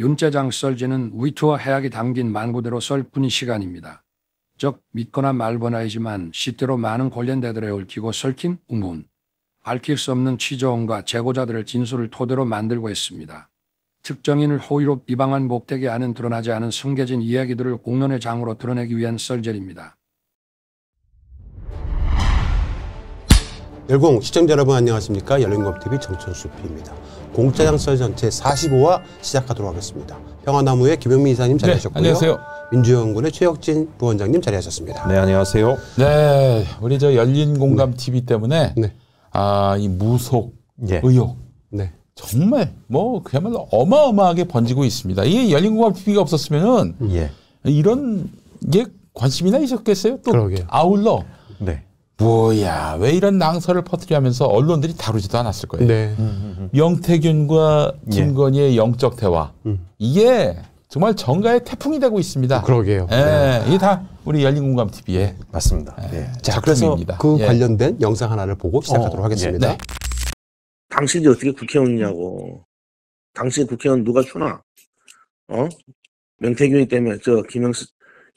윤재장 썰지는 위트와 해학이 담긴 만고대로 썰 뿐인 시간입니다. 즉 믿거나 말거나이지만 실제로 많은 관련자들에 얽히고 설킨 음운, 밝힐 수 없는 취조원과 제보자들의 진술을 토대로 만들고 있습니다. 특정인을 호의로 비방한 목적이 아닌 드러나지 않은 숨겨진 이야기들을 공론의 장으로 드러내기 위한 썰전입니다. 열공 시청자 여러분 안녕하십니까. 열린공감 TV 정철수피입니다. 공짜장설 전체 45화 시작하도록 하겠습니다. 평화나무의 김용민 이사님 자리하셨고요. 네, 안녕하세요. 민주연구원의 최혁진 부원장님 자리하셨습니다. 네, 안녕하세요. 네, 우리 저 열린공감 TV 때문에 이 무속, 의혹 정말 뭐 그야말로 어마어마하게 번지고 있습니다. 이게 열린공감 TV가 없었으면은 이런 게 관심이나 있었겠어요? 또 그러게요. 아울러 뭐야 왜 이런 낭설을 퍼뜨리면서 언론들이 다루지도 않았을 거예요. 명태균과 김건희의 영적 대화 이게 정말 정가의 태풍이 되고 있습니다. 그러게요. 예, 이게 다 우리 열린공감 TV의 맞습니다. 자, 그래서 그 관련된 영상 하나를 보고 시작하도록 하겠습니다. 당신이 어떻게 국회의원이냐고. 당신 국회의원 누가 추나? 어? 명태균이 때문에 저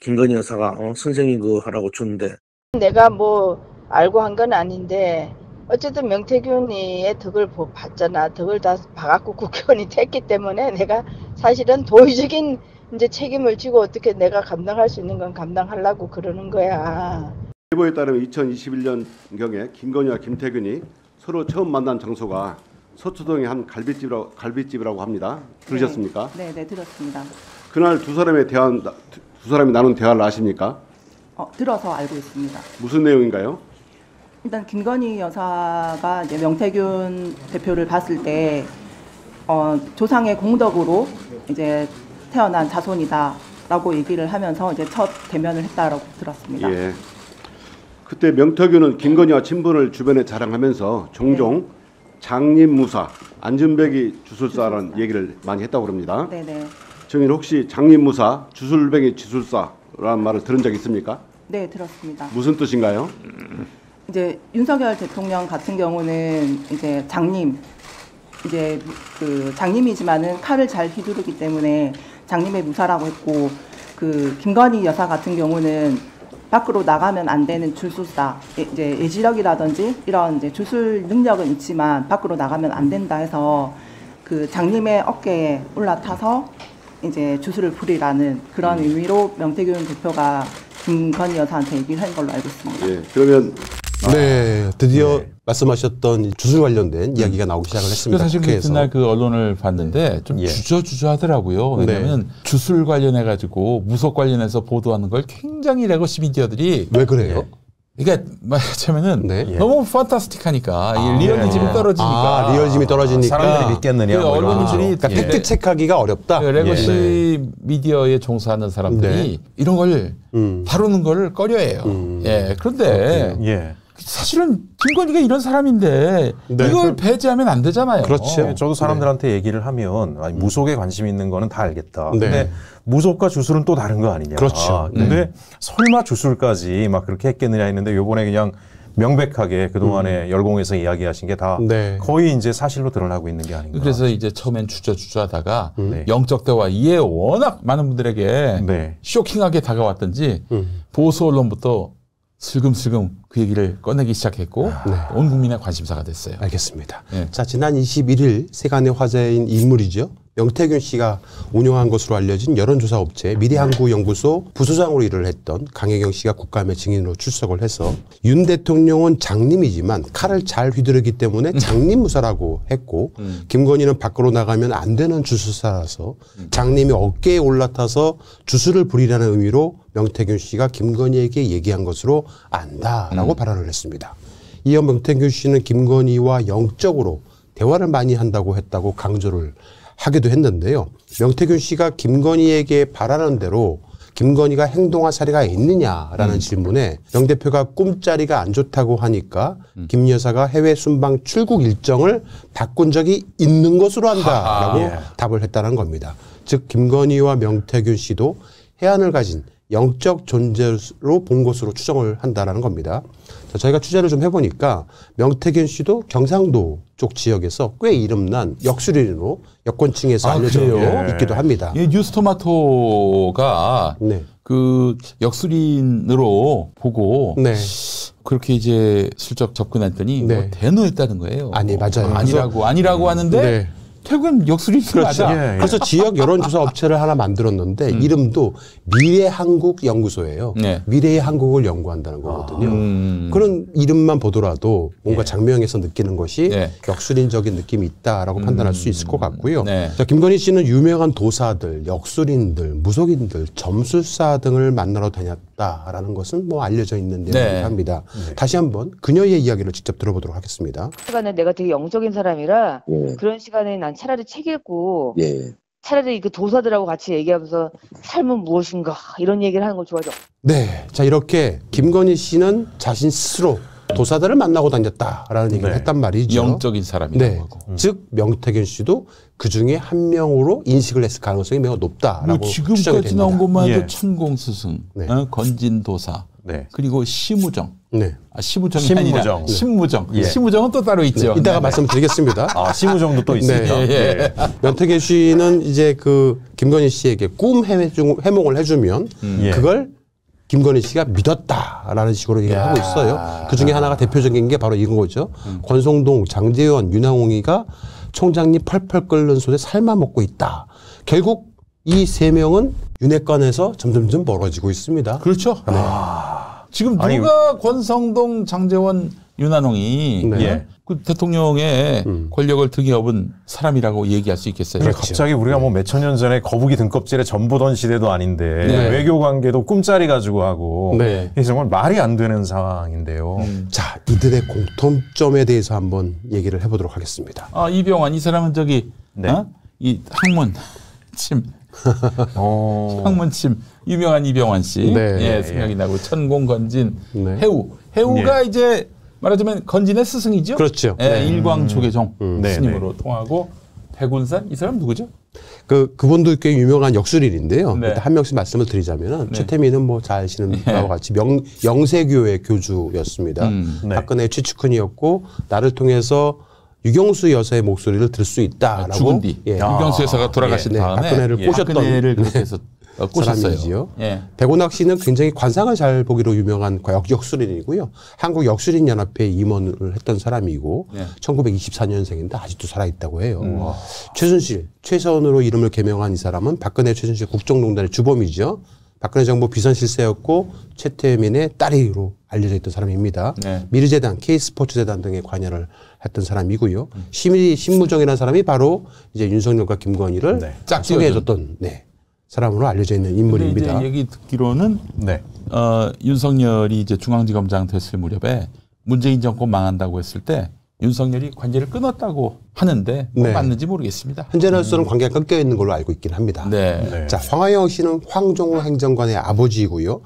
김건희 여사가 선생님 그거 하라고 줬는데. 내가 뭐 알고 한 건 아닌데 어쨌든 명태균이의 덕을 봤잖아. 덕을 다 봐갖고 국회의원이 됐기 때문에 내가 사실은 도의적인 이제 책임을 지고 어떻게 내가 감당할 수 있는 건 감당하려고 그러는 거야. 일보에 따르면 2021년경에 김건희와 김태균이 서로 처음 만난 장소가 서초동의 한 갈비집이라고 합니다. 들으셨습니까? 네, 네, 들었습니다. 그날 두 사람이 나눈 대화를 아십니까? 들어서 알고 있습니다. 무슨 내용인가요? 일단 김건희 여사가 이제 명태균 대표를 봤을 때 조상의 공덕으로 이제 태어난 자손이다라고 얘기를 하면서 이제 첫 대면을 했다라고 들었습니다. 예. 그때 명태균은 김건희와 친분을 주변에 자랑하면서 종종 장림무사, 안전백이 주술사라는 얘기를 많이 했다고 합니다. 네네. 정인 혹시 장림무사, 주술뱅이 주술사라는 말을 들은 적 있습니까? 네, 들었습니다. 무슨 뜻인가요? 이제 윤석열 대통령 같은 경우는 이제 장님이지만은 칼을 잘 휘두르기 때문에 장님의 무사라고 했고, 그 김건희 여사 같은 경우는 밖으로 나가면 안 되는 주술사, 이제 예지력이라든지 이런 이제 주술 능력은 있지만 밖으로 나가면 안 된다 해서 그 장님의 어깨에 올라타서 이제 주술을 부리라는 그런 의미로 명태균 대표가 김건희 여사한테 얘기를 한 걸로 알고 있습니다. 예, 그러면 드디어 말씀하셨던 주술 관련된 이야기가 나오기 시작을 했습니다. 사실 그날 그 언론을 봤는데 좀 주저하더라고요. 왜냐하면 주술 관련해가지고 무속 관련해서 보도하는 걸 굉장히 레거시 미디어들이 왜 그래요? 그러니까 말하자면은 너무 판타스틱하니까 리얼리즘이 떨어지니까 사람들이 믿겠느냐 그 언론들이 팩트 체크하기가 어렵다. 그 레거시 미디어에 종사하는 사람들이 이런 걸 다루는 걸 꺼려해요. 그런데 사실은 김건희가 이런 사람인데 이걸 배제하면 안 되잖아요. 그렇죠. 저도 사람들한테 얘기를 하면 아니, 무속에 관심 있는 거는 다 알겠다. 근데 무속과 주술은 또 다른 거 아니냐. 그렇죠. 근데 설마 주술까지 막 그렇게 했겠느냐 했는데 요번에 그냥 명백하게 그동안에 열공에서 이야기하신 게 다 거의 이제 사실로 드러나고 있는 게 아닌가. 그래서 이제 처음엔 주저하다가 영적 대화 이에 워낙 많은 분들에게 쇼킹하게 다가왔던지 보수 언론부터 슬금슬금 그 얘기를 꺼내기 시작했고 온 국민의 관심사가 됐어요. 알겠습니다. 자, 지난 21일 세간의 화제인 인물이죠. 명태균 씨가 운영한 것으로 알려진 여론조사 업체 미래한국연구소 부소장으로 일을 했던 강혜경 씨가 국감에 증인으로 출석을 해서 윤 대통령은 장님이지만 칼을 잘 휘두르기 때문에 장림무사라고 했고 김건희는 밖으로 나가면 안 되는 주술사라서 장님이 어깨에 올라타서 주술을 부리라는 의미로 명태균 씨가 김건희에게 얘기한 것으로 안다라고 발언을 했습니다. 이어 명태균 씨는 김건희와 영적으로 대화를 많이 한다고 강조를 하기도 했는데요. 명태균 씨가 김건희에게 바라는 대로 김건희가 행동할 사례가 있느냐라는 질문에 명 대표가 꿈자리가 안 좋다고 하니까 김 여사가 해외 순방 출국 일정을 바꾼 적이 있는 것으로 한다라고 답을 했다는 겁니다. 즉 김건희와 명태균 씨도 해안을 가진 영적 존재로 본 것으로 추정을 한다라는 겁니다. 자, 저희가 취재를 좀 해보니까 명태균 씨도 경상도 쪽 지역에서 꽤 이름난 역술인으로 여권층에서 알려져 있기도 합니다. 예, 뉴스토마토가 네. 그 역술인으로 보고 네. 그렇게 이제 슬쩍 접근했더니 네. 뭐 대노했다는 거예요. 아니 맞아요. 아니라고 하는데. 네. 퇴근 역술이 그렇죠. 맞아. 예, 예. 그래서 지역 여론조사 업체를 하나 만들었는데 이름도 미래한국연구소예요. 네. 미래의 한국을 연구한다는 거거든요. 그런 이름만 보더라도 뭔가 예. 장명에서 느끼는 것이 예. 역술인적인 느낌이 있다라고 판단할 수 있을 것 같고요. 네. 자, 김건희 씨는 유명한 도사들, 역술인들, 무속인들, 점술사 등을 만나러 다녔다라는 것은 뭐 알려져 있는 내용입니다. 네. 합니다. 네. 다시 한번 그녀의 이야기를 직접 들어보도록 하겠습니다. 시간에 내가 되게 영적인 사람이라 예. 그런 시간에 난 차라리 책 읽고 예. 차라리 그 도사들하고 같이 얘기하면서 삶은 무엇인가 이런 얘기를 하는 걸 좋아하죠. 네, 자 이렇게 김건희 씨는 자신 스스로 도사들을 만나고 다녔다라는 얘기를 네. 했단 말이죠. 영적인 사람이라고 네. 하고. 즉 명태균 씨도 그중에 한 명으로 인식을 했을 가능성이 매우 높다라고 뭐 지금까지 추정이 됩니다. 나온 것만 해도 예. 천공스승, 네. 건진도사, 네. 그리고 심우정. 네. 아, 심우정. 심우정. 예. 심우정은 또 따로 있죠. 네. 이따가 네. 말씀드리겠습니다. 아, 심우정도 또 있습니다. 네. 예. 네. 명태균 씨는 이제 그 김건희 씨에게 꿈 해몽을 해주면 예. 그걸 김건희 씨가 믿었다라는 식으로 얘기를 하고 있어요. 그중에 하나가 대표적인 게 바로 이건 거죠. 권성동, 장제원, 윤항홍이가 총장님 펄펄 끓는 손에 삶아 먹고 있다. 결국 이 세 명은 윤핵관에서 점점점 멀어지고 있습니다. 그렇죠. 네. 지금 누가 아니, 권성동, 장제원, 윤한홍이 네. 예. 그 대통령의 권력을 등에 업은 사람이라고 얘기할 수 있겠어요. 그렇죠. 갑자기 우리가 뭐 몇천 년 전에 거북이 등껍질에 전 보던 시대도 아닌데 네. 외교 관계도 꿈짜리 가지고 하고 네. 정말 말이 안 되는 상황인데요. 자, 이들의 공통점에 대해서 한번 얘기를 해보도록 하겠습니다. 아, 이병환 이 사람은 저기 네. 어? 이 학문 침. 황문침 유명한 이병환 씨 네. 예, 생각이 예. 나고 천공건진 네. 해우가 예. 이제 말하자면 건진의 스승이죠. 그렇죠. 예, 네. 일광조계종 스님으로 네. 통하고 백운산 이 사람 누구죠? 그분도 꽤 유명한 역술인인데요. 네. 일단 한 명씩 말씀을 드리자면은 네. 최태민은 뭐 잘 아시는 바와 네. 같이 영세교회 교주였습니다. 네. 박근혜의 최측근이었고 나를 통해서 유경수 여사의 목소리를 들을 수 있다라고. 죽은 뒤. 예. 유경수 여사가 돌아가신 예. 다음에 박근혜를 꼬셨던 박근혜를 그렇게 해서 꼬셨어요. 예. 백운학 씨는 굉장히 관상을 잘 보기로 유명한 역술인이고요. 한국 역술인 연합회 임원을 했던 사람이고 1924년생인데 아직도 살아있다고 해요. 최순실, 최선으로 이름을 개명한 이 사람은 박근혜 최순실 국정농단의 주범이죠. 박근혜 정부 비선실세였고 최태민의 딸이로 알려져 있던 사람입니다. 네. 미르재단, K스포츠재단 등에 관여를 했던 사람이고요. 심무정이라는 사람이 바로 이제 윤석열과 김건희를 네. 소개해줬던 네. 사람으로 알려져 있는 인물입니다. 이제 얘기 듣기로는 네. 윤석열이 이제 중앙지검장 됐을 무렵에 문재인 정권 망한다고 했을 때 윤석열이 관계를 끊었다고 하는데 네. 맞는지 모르겠습니다. 현재로서는 관계가 끊겨 있는 걸로 알고 있긴 합니다. 네. 네. 자, 황하영 씨는 황종목 행정관의 아버지이고요.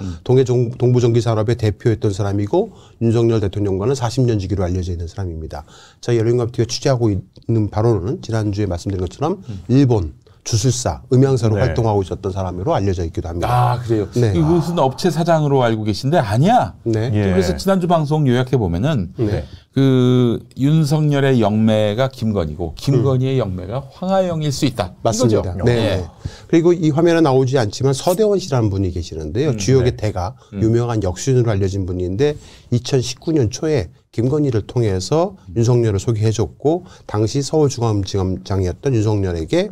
동부전기산업의 대표였던 사람이고 윤석열 대통령과는 40년 지기로 알려져 있는 사람입니다. 저희 열린공감 TV가 취재하고 있는 바로는 지난주에 말씀드린 것처럼 일본 주술사, 음향사로 네. 활동하고 있었던 사람으로 알려져 있기도 합니다. 아, 그래요? 네. 이것은 업체 사장으로 알고 계신데 아니야. 네. 예. 그래서 지난주 방송 요약해 보면은 네. 그 윤석열의 영매가 김건희고 김건희의 영매가 황하영일 수 있다. 맞습니다. 네. 네. 그리고 이 화면에 나오지 않지만 서대원 씨라는 분이 계시는데요. 주역의 네. 대가 유명한 역술인으로 알려진 분인데 2019년 초에 김건희를 통해서 윤석열을 소개해줬고 당시 서울중앙지검장이었던 윤석열에게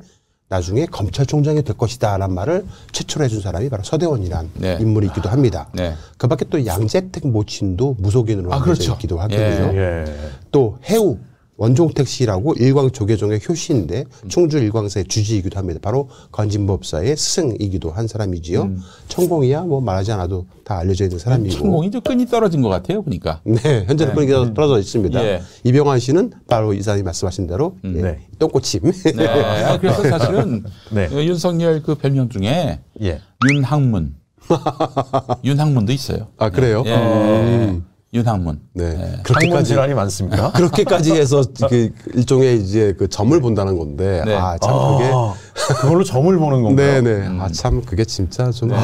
나중에 검찰총장이 될 것이다 라는 말을 최초로 해준 사람이 바로 서대원이란 네. 인물이기도 합니다. 네. 그 밖에 또 양재택 모친도 무속인으로 알려져 그렇죠. 있기도 하고요. 예. 또 해우 원종택 씨라고 일광조계종의 효시인데 충주 일광사의 주지이기도 합니다. 바로 건진법사의 스승이기도 한 사람이지요. 천공이야 뭐 말하지 않아도 다 알려져 있는 사람이고. 천공이 좀 끈이 떨어진 것 같아요, 보니까. 네, 현재는 끈이 떨어져 있습니다. 예. 이병환 씨는 바로 이사님이 말씀하신 대로 네. 똥꼬침. 네, 아, 그래서 사실은 네. 윤석열 그 별명 중에 예. 윤학문, 윤학문도 있어요. 아 그래요? 예. 윤학문. 네. 네. 학문 질환이 많습니까? 그렇게까지 해서 그 일종의 이제 그 점을 본다는 건데, 네. 아, 참 그게. 그걸로 점을 보는 건가요? 네네. 아, 참 그게 진짜 좀, 네.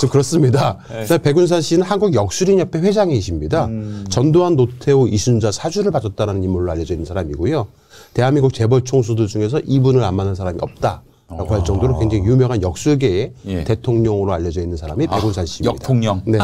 좀 그렇습니다. 네. 백운산 씨는 한국역술인협회 회장이십니다. 전두환, 노태우, 이순자 사주를 받았다는 인물로 알려져 있는 사람이고요. 대한민국 재벌 총수들 중에서 이분을 안 맞는 사람이 없다. 라고 할 정도로 굉장히 유명한 역술계의 예. 대통령으로 알려져 있는 사람이 백운산 씨입니다. 역통령. 네.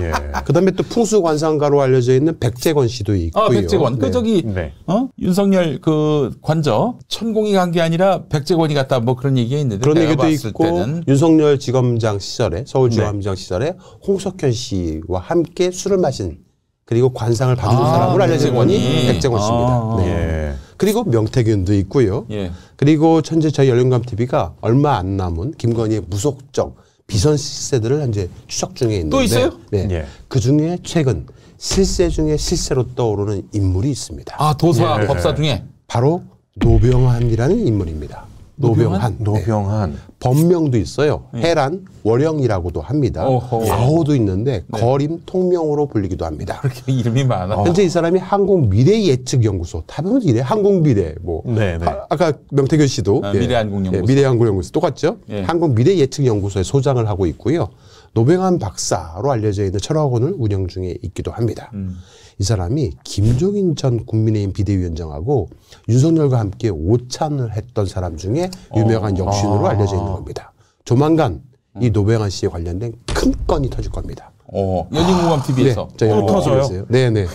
예. 그다음에 또 풍수관상가로 알려져 있는 백재권 씨도 있고요. 아, 백재권. 네. 그 저기 네. 어? 윤석열 그 관저 천공이 간 게 아니라 백재권이 갔다 뭐 그런 얘기가 있는데. 그런 얘기도 있고 때는. 윤석열 지검장 시절에 서울지검장 네. 시절에 홍석현 씨와 함께 술을 마신 그리고 관상을 받은 사람으로 알려진 분이 백재권 씨입니다. 네. 예. 그리고 명태균도 있고요. 예. 그리고 현재 저희 열린공감 TV가 얼마 안 남은 김건희의 무속적 비선 실세들을 현재 추적 중에 있는데 또 있어요? 네. 예. 그 중에 최근 실세 중에 실세로 떠오르는 인물이 있습니다. 아 도사 예. 법사 중에 바로 노병한이라는 인물입니다. 노병한. 네. 노병한. 법명도 있어요. 예. 해란, 월영이라고도 합니다. 어허. 아호도 있는데 네. 거림, 통명으로 불리기도 합니다. 그렇게 이름이 많아. 현재 이 사람이 한국미래예측연구소, 다른 이래 한국미래 뭐 아까 명태균 씨도 아, 예. 미래한국연구소, 예. 미래한국연구소 똑같죠. 예. 한국미래예측연구소의 소장을 하고 있고요. 노병한 박사로 알려져 있는 철학원을 운영 중에 있기도 합니다. 이 사람이 김종인 전 국민의힘 비대위원장하고 윤석열과 함께 오찬을 했던 사람 중에 유명한 역신으로 알려져 있는 겁니다. 조만간 이 노병한 씨에 관련된 큰 건이 터질 겁니다. 열린공감 TV에서 네, 또 터져요. 네네.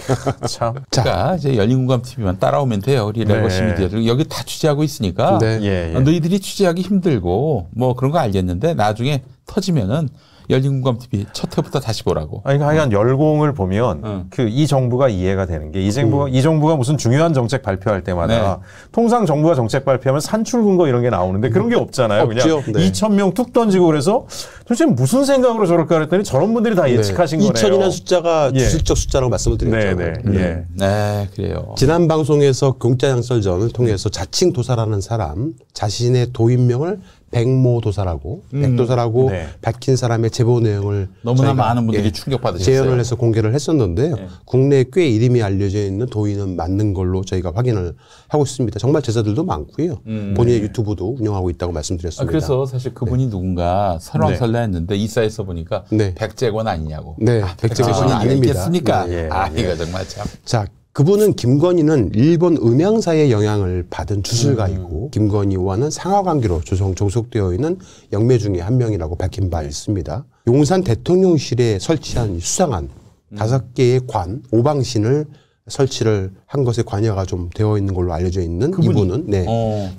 참. 자, 그러니까 이제 열린공감 TV만 따라오면 돼요. 우리 레거시 미디어들 여기 다 취재하고 있으니까 예, 예. 너희들이 취재하기 힘들고 뭐 그런 거 알겠는데 나중에 터지면은. 열린공감TV 첫 회부터 다시 보라고. 아니, 하여간 열공을 보면 그 이 정부가 이해가 되는 게 이 정부가 무슨 중요한 정책 발표할 때마다 네. 통상 정부가 정책 발표하면 산출근거 이런 게 나오는데 그런 게 없잖아요. 없죠. 그냥 네. 2,000명 툭 던지고 그래서 도대체 무슨 생각으로 저럴까 그랬더니 저런 분들이 다 예측하신 네. 거네요. 2,000이라는 숫자가 기술적 예. 숫자라고 말씀을 드렸잖아요. 네, 네. 네. 네, 그래요. 지난 방송에서 공짜장설전을 통해서 자칭 도사라는 사람 자신의 도인명을 백모도사라고 백도사라고 네. 밝힌 사람의 제보 내용을 너무나 많은 분들이 예, 충격받으셨어요. 재연을 해서 공개를 했었는데요. 예. 국내에 꽤 이름이 알려져 있는 도인은 맞는 걸로 저희가 확인을 하고 있습니다. 정말 제자들도 많고요. 본인의 네. 유튜브도 운영하고 있다고 말씀드렸습니다. 아, 그래서 사실 그분이 네. 누군가 설왕설래했는데 네. 이사에서 보니까 네. 백재권 아니냐고. 네, 아, 백재권 아니겠습니까? 네. 네. 아, 이거 정말 참. 자. 그분은 김건희는 일본 음양사의 영향을 받은 주술가이고 김건희와는 상하관계로 종속되어 있는 영매 중에 한 명이라고 밝힌 바 있습니다. 용산 대통령실에 설치한 수상한 5개의 관, 오방신을 설치를 한 것에 관여가 좀 되어 있는 걸로 알려져 있는 이분은 네,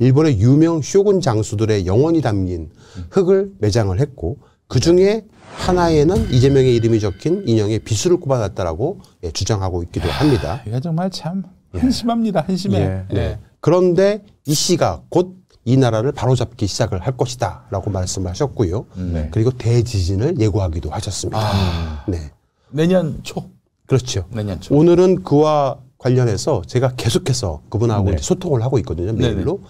일본의 유명 쇼군 장수들의 영혼이 담긴 흙을 매장을 했고 그중에 하나에는 이재명의 이름이 적힌 인형의 비수를 꼽아놨다라고 예, 주장하고 있기도 합니다. 이거 정말 참 한심합니다. 한심해. 예. 예. 예. 그런데 이 씨가 곧 이 나라를 바로잡기 시작을 할 것이다 라고 말씀을 하셨고요. 네. 그리고 대지진을 예고하기도 하셨습니다. 아, 네. 내년 초. 그렇죠. 내년 초. 오늘은 그와 관련해서 제가 계속해서 그분하고 네. 소통을 하고 있거든요. 메일로.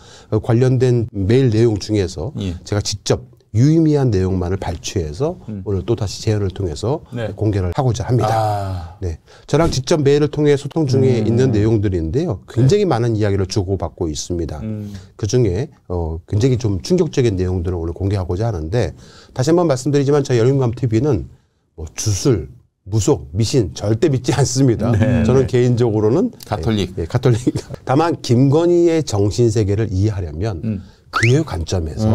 관련된 메일 내용 중에서 예. 제가 직접 유의미한 내용만을 발췌해서 오늘 또다시 재연을 통해서 네. 공개를 하고자 합니다. 아. 네, 저랑 직접 메일을 통해 소통 중에 있는 내용들인데요. 굉장히 네. 많은 이야기를 주고받고 있습니다. 그중에 굉장히 좀 충격적인 내용들을 오늘 공개하고자 하는데 다시 한번 말씀드리지만 저희 열린공감TV는 뭐 주술, 무속, 미신 절대 믿지 않습니다. 네, 저는 네. 개인적으로는 가톨릭. 네, 가톨릭. 다만 김건희의 정신세계를 이해하려면 그녀의 관점에서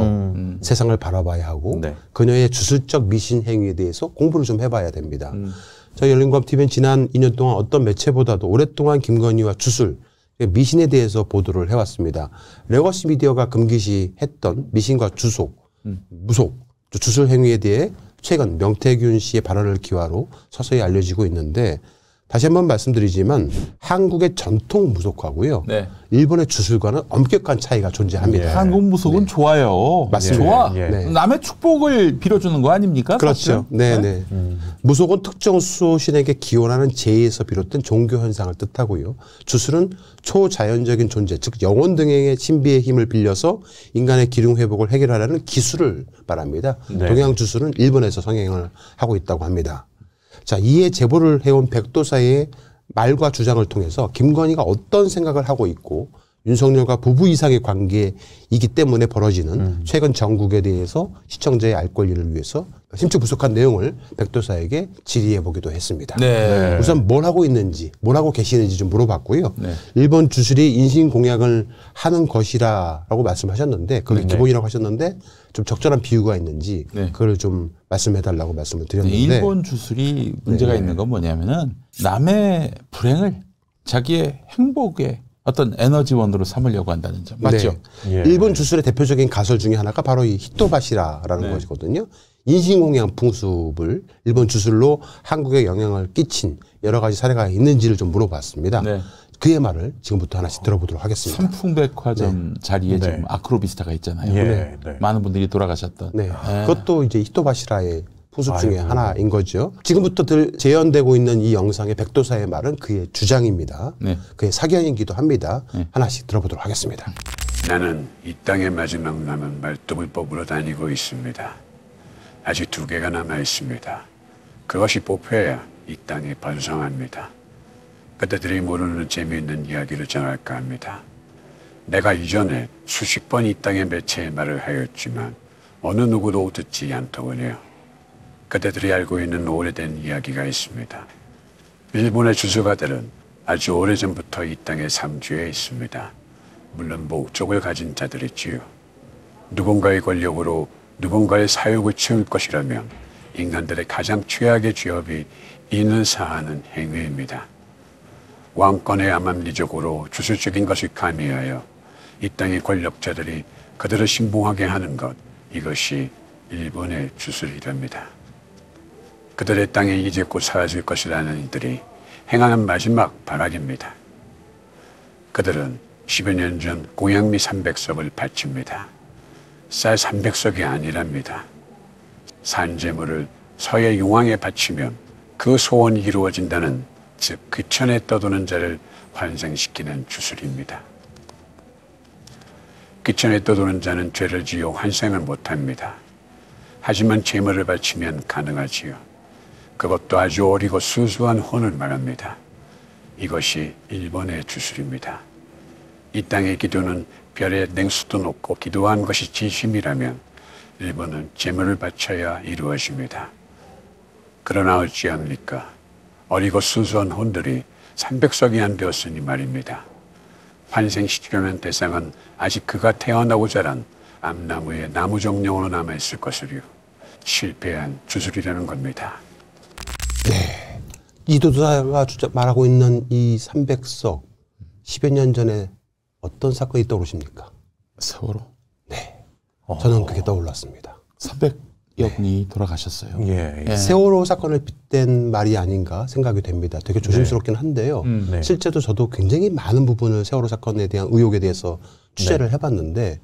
세상을 바라봐야 하고 네. 그녀의 주술적 미신 행위에 대해서 공부를 좀 해봐야 됩니다. 저희 열린공감TV는 지난 2년 동안 어떤 매체보다도 오랫동안 김건희와 주술, 미신에 대해서 보도를 해왔습니다. 레거시 미디어가 금기시 했던 미신과 주속, 무속, 주술 행위에 대해 최근 명태균 씨의 발언을 기화로 서서히 알려지고 있는데 다시 한번 말씀드리지만 한국의 전통 무속하고요. 네. 일본의 주술과는 엄격한 차이가 존재합니다. 예. 한국 무속은 네. 좋아요. 맞습니다. 예. 좋아. 예. 네. 남의 축복을 빌어주는 거 아닙니까? 그렇죠. 네네. 네. 무속은 특정 수호신에게 기원하는 제의에서 비롯된 종교 현상을 뜻하고요. 주술은 초자연적인 존재, 즉 영혼 등의 신비의 힘을 빌려서 인간의 기륭 회복을 해결하려는 기술을 말합니다. 네. 동양 주술은 일본에서 성행을 하고 있다고 합니다. 자, 이에 제보를 해온 백도사의 말과 주장을 통해서 김건희가 어떤 생각을 하고 있고 윤석열과 부부 이상의 관계이기 때문에 벌어지는 최근 정국에 대해서 시청자의 알 권리를 위해서 심층 분석한 내용을 백도사에게 질의해보기도 했습니다. 네. 우선 뭘 하고 있는지, 뭘 하고 계시는지 좀 물어봤고요. 네. 일본 주술이 인신공약을 하는 것이라고 말씀하셨는데 그게 네. 기본이라고 하셨는데 좀 적절한 비유가 있는지 네. 그걸 좀 말씀해달라고 말씀을 드렸는데 일본 주술이 문제가 네. 있는 건 뭐냐면은 남의 불행을 자기의 행복에 어떤 에너지원으로 삼으려고 한다는 점. 맞죠? 네. 예. 일본 주술의 대표적인 가설 중에 하나가 바로 이 히토바시라라는 네. 것이거든요. 인신공양 풍습을 일본 주술로 한국에 영향을 끼친 여러 가지 사례가 있는지를 좀 물어봤습니다. 네. 그의 말을 지금부터 하나씩 들어보도록 하겠습니다. 삼풍백화점 네. 자리에 네. 지금 아크로비스타가 있잖아요. 예. 네. 네. 많은 분들이 돌아가셨던. 네. 네. 그것도 이제 히토바시라의 풍습 중에 하나인 거죠. 지금부터 재연되고 있는 이 영상의 백도사의 말은 그의 주장입니다. 네. 그의 사견이기도 합니다. 네. 하나씩 들어보도록 하겠습니다. 나는 이 땅의 마지막 남은 말뚝을 뽑으러 다니고 있습니다. 아직 2개가 남아 있습니다. 그것이 뽑혀야 이 땅이 번성합니다. 그때들이 모르는 재미있는 이야기를 전할까 합니다. 내가 이전에 수십 번 이 땅의 매체에 말을 하였지만 어느 누구도 듣지 않더군요. 그대들이 알고 있는 오래된 이야기가 있습니다. 일본의 주술가들은 아주 오래전부터 이 땅의 삼주에 있습니다. 물론 목적을 가진 자들이지요. 누군가의 권력으로 누군가의 사욕을 채울 것이라면 인간들의 가장 최악의 죄업이 이는 사하는 행위입니다. 왕권의 암암리적으로 주술적인 것을 가미하여 이 땅의 권력자들이 그들을 신봉하게 하는 것, 이것이 일본의 주술이랍니다. 그들의 땅에 이제 곧 사라질 것이라는 이들이 행하는 마지막 발악입니다. 그들은 10여 년 전 공양미 300석을 바칩니다. 쌀 300석이 아니랍니다. 산재물을 서해 용왕에 바치면 그 소원이 이루어진다는, 즉 귀천에 떠도는 자를 환생시키는 주술입니다. 귀천에 떠도는 자는 죄를 지어 환생을 못합니다. 하지만 재물을 바치면 가능하지요. 그것도 아주 어리고 수수한 혼을 말합니다. 이것이 일본의 주술입니다. 이 땅의 기도는 별에 냉수도 놓고 기도한 것이 진심이라면 일본은 재물을 바쳐야 이루어집니다. 그러나 어찌합니까? 어리고 수수한 혼들이 300석이 안 되었으니 말입니다. 환생시키려는 대상은 아직 그가 태어나고 자란 암나무에 나무정령으로 남아있을 것으로 실패한 주술이라는 겁니다. 네, 이도사가 말하고 있는 이 300석 10여 년 전에 어떤 사건이 떠오르십니까? 세월호. 네, 저는 그게 떠올랐습니다. 300여 분이 네. 돌아가셨어요. 예, 예. 세월호 사건을 빗댄 말이 아닌가 생각이 됩니다. 되게 조심스럽긴 네. 한데요. 네. 실제로 저도 굉장히 많은 부분을 세월호 사건에 대한 의혹에 대해서 취재를 네. 해봤는데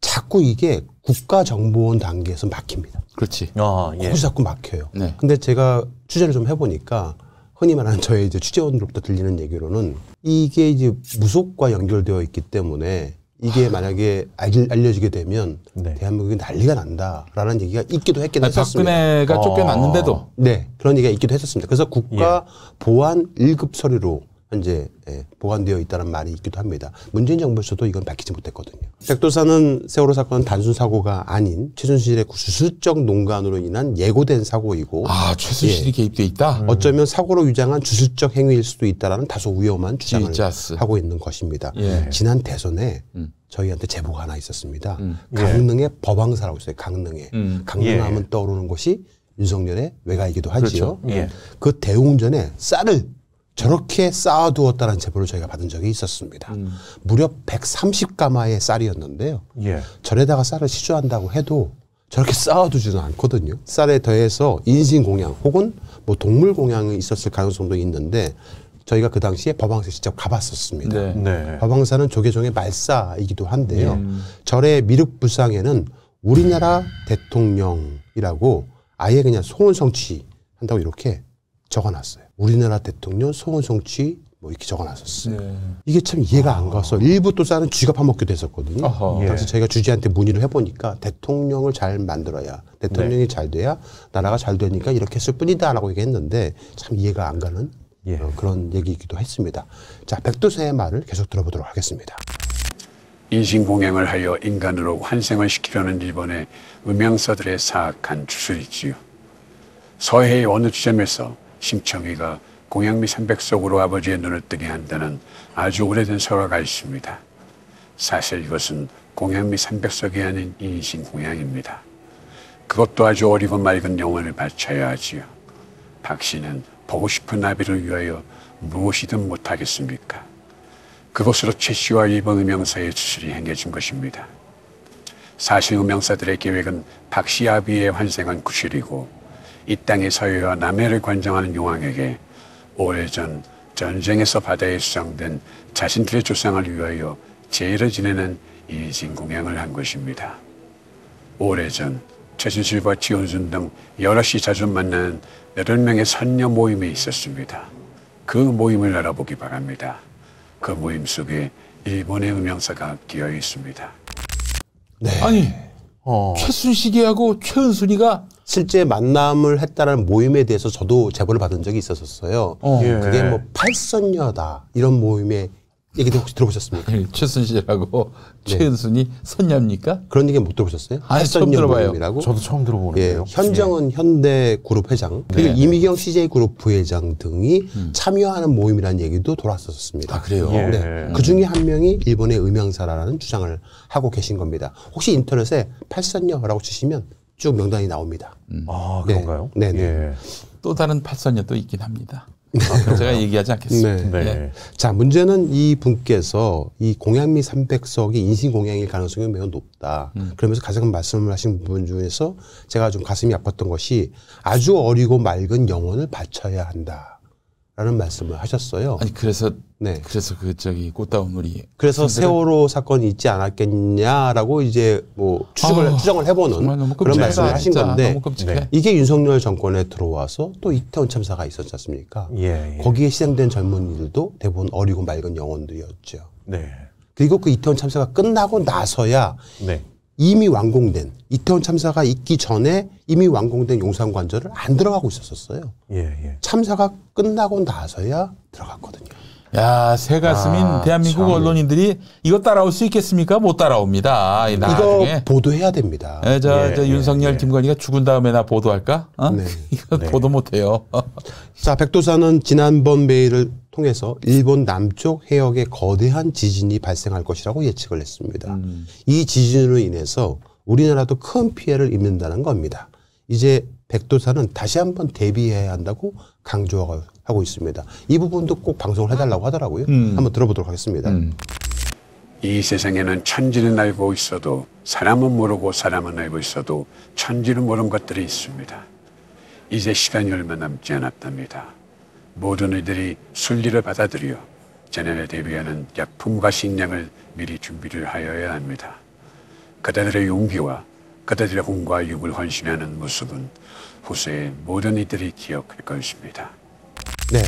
자꾸 이게 국가정보원 단계에서 막힙니다. 그렇지. 아, 예. 거기서 자꾸 막혀요. 네. 근데 제가 취재를 좀 해보니까 흔히 말하는 저의 이제 취재원으로부터 들리는 얘기로는 이게 이제 무속과 연결되어 있기 때문에 이게 만약에 알려지게 되면 네. 대한민국이 난리가 난다라는 얘기가 있기도 했긴 했었습니다. 박근혜가 쫓겨났는데도. 네. 그런 얘기가 있기도 했었습니다. 그래서 국가 보안 1급 서류로 현재 보관되어 있다는 말이 있기도 합니다. 문재인 정부에서도 이건 밝히지 못했거든요. 백도사는 세월호 사건은 단순 사고가 아닌 최순실의 주술적 농간으로 인한 예고된 사고이고 최순실이 개입돼 있다? 어쩌면 사고로 위장한 주술적 행위일 수도 있다라는 다소 위험한 주장을 하고 있는 것입니다. 예. 지난 대선에 저희한테 제보가 하나 있었습니다. 강릉의 법왕사라고 있어요. 강릉에. 강릉하면 떠오르는 곳이 윤석열의 외가이기도 하지요. 그렇죠. 예. 그 대웅전에 쌀을 저렇게 쌓아두었다는 제보를 저희가 받은 적이 있었습니다. 무려 130가마의 쌀이었는데요. 예. 절에다가 쌀을 시주한다고 해도 저렇게 쌓아두지는 않거든요. 쌀에 더해서 인신공양 혹은 뭐 동물공양이 있었을 가능성도 있는데 저희가 그 당시에 법왕사에 직접 가봤었습니다. 네. 네. 법왕사는 조계종의 말사이기도 한데요. 절의 미륵불상에는 우리나라 대통령이라고 아예 그냥 소원성취한다고 이렇게 적어놨어요. 우리나라 대통령 소원성취 뭐 이렇게 적어놨었어요. 네. 이게 참 이해가 안 가서 일부 또 싸는 쥐가 파먹기도 했었거든요. 그래서 예. 저희가 주지한테 문의를 해보니까 대통령을 잘 만들어야 대통령이 네. 잘 돼야 나라가 잘 되니까 이렇게 했을 뿐이다 라고 얘기했는데 참 이해가 안 가는 예. 그런 얘기이기도 했습니다. 자, 백두세의 말을 계속 들어보도록 하겠습니다. 인신공행을 하여 인간으로 환생을 시키려는 일본의 음양서들의 사악한 주술이지요. 서해의 어느 지점에서 심청이가 공양미 300석으로 아버지의 눈을 뜨게 한다는 아주 오래된 설화가 있습니다. 사실 이것은 공양미 300석이 아닌 인신공양입니다. 그것도 아주 어리고 맑은 영혼을 바쳐야 하지요. 박 씨는 보고 싶은 아비를 위하여 무엇이든 못하겠습니까? 그것으로 최 씨와 일본 음영사의 주술이 행해진 것입니다. 사실 음영사들의 계획은 박 씨 아비의 환생한 구실이고 이 땅의 서해와 남해를 관장하는 용왕에게 오래전 전쟁에서 바다에 수상된 자신들의 조상을 위하여 제의를 지내는 인신공양을 한 것입니다. 오래전 최순실과 지원순 등 여럿이 자주 만나는 8명의 선녀 모임이 있었습니다. 그 모임을 알아보기 바랍니다. 그 모임 속에 일본의 음영사가 끼어 있습니다. 네. 아니 최순실이하고 최은순이가 실제 만남을 했다는 모임에 대해서 저도 제보를 받은 적이 있었어요. 예. 그게 뭐 팔선녀다 이런 모임에 얘기도 혹시 들어보셨습니까? 아니, 최순실하고 네. 최은순이 선녀입니까? 그런 얘기 못 들어보셨어요? 아, 처음 들어봐요. 모임이라고? 저도 처음 들어보는데요. 예, 현정은 예. 현대그룹 회장 그리고 네. 이미경 CJ그룹 부회장 등이 참여하는 모임이라는 얘기도 돌았었습니다. 아, 그래요? 예. 네. 그 중에 한 명이 일본의 음양사라는 주장을 하고 계신 겁니다. 혹시 인터넷에 팔선녀라고 치시면 쭉 명단이 나옵니다. 아, 그런가요? 네. 네네. 예. 또 다른 팔선녀도 있긴 합니다. 제가 얘기하지 않겠습니다. 네. 네. 자, 문제는 이 분께서 이 공양미 300석이 인신공양일 가능성이 매우 높다. 그러면서 가장 말씀을 하신 부분 중에서 제가 좀 가슴이 아팠던 것이 아주 어리고 맑은 영혼을 바쳐야 한다라는 말씀을 하셨어요. 아니, 그래서, 네. 그래서 그 저기 꽃다운 우리. 그래서 세월호 사건이 있지 않았겠냐라고 이제 뭐 추정을 해보는 그런 말씀을 하신 건데 네. 이게 윤석열 정권에 들어와서 또 이태원 참사가 있었지 않습니까? 예, 예. 거기에 희생된 젊은이들도 대부분 어리고 맑은 영혼들이었죠. 네. 그리고 그 이태원 참사가 끝나고 나서야 네. 이미 완공된 이태원 참사가 있기 전에 이미 완공된 용산관절을 안 들어가고 있었어요. 예, 예. 참사가 끝나고 나서야 들어갔거든요. 야, 새 가슴인 대한민국 참. 언론인들이 이거 따라올 수 있겠습니까? 못 따라옵니다. 나중에. 이거 보도해야 됩니다. 네, 저 윤석열, 김건희가 죽은 다음에 나 보도할까? 어? 네. 이거 네. 보도 못해요. 자, 백도사는 지난번 메일을 통해서 일본 남쪽 해역에 거대한 지진이 발생할 것이라고 예측을 했습니다. 이 지진으로 인해서 우리나라도 큰 피해를 입는다는 겁니다. 이제 백도사는 다시 한번 대비해야 한다고 강조하고 있습니다. 이 부분도 꼭 방송을 해달라고 하더라고요. 한번 들어보도록 하겠습니다. 이 세상에는 천지는 알고 있어도 사람은 모르고 사람은 알고 있어도 천지는 모르는 것들이 있습니다. 이제 시간이 얼마 남지 않았답니다. 모든 이들이 순리를 받아들여 재난에 대비하는 약품과 식량을 미리 준비를 하여야 합니다. 그대들의 용기와 그대들의 혼과 육을 헌신하는 모습은 후세의 모든 이들이 기억할 것입니다. 네,